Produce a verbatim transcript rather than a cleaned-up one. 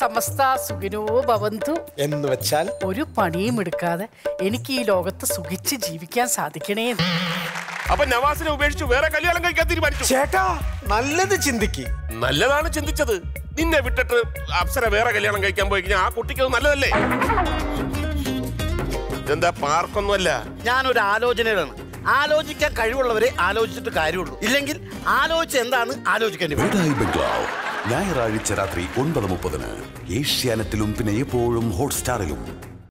സമസ്ത സുഖിനോ ഭവന്തു എന്ന് വെച്ചാൽ ഒരു പണിയും എടുക്കാതെ എനിക്ക് ഈ ലോകത്ത് സുഖിച്ച് ജീവിക്കാൻ സാധിക്കണേ. അപ്പൊ നവാസിനെ ഉപേക്ഷിച്ചു വേറെ കല്യാണം കഴിക്കാൻ തീരുമാനിച്ചു. ചേട്ടാ നല്ലത് ചിന്തിക്ക്. നല്ലതാണ് ചിന്തിച്ചത്. നിന്നെ വിട്ടിട്ട് അപ്സര വേറെ കല്യാണം കഴിക്കാൻ പോയി കഴിഞ്ഞാൽ ആ കുട്ടിക്ക് നല്ലതല്ലേ? എന്താ പാർക്കൊന്നുമല്ല, ഞാനൊരു ആലോചനയിലാണ്. ആലോചിക്കാൻ കഴിവുള്ളവരെ ആലോചിച്ചിട്ട് കാര്യമുള്ളൂ, ഇല്ലെങ്കിൽ ആലോചിച്ച് എന്താണ് ആലോചിക്കേണ്ടി. ഞായറാഴ്ച രാത്രി ഒൻപത് മുപ്പതിന് ഏഷ്യാനെറ്റിലും പിന്നെ എപ്പോഴും ഹോട്ട്സ്റ്റാറിലും.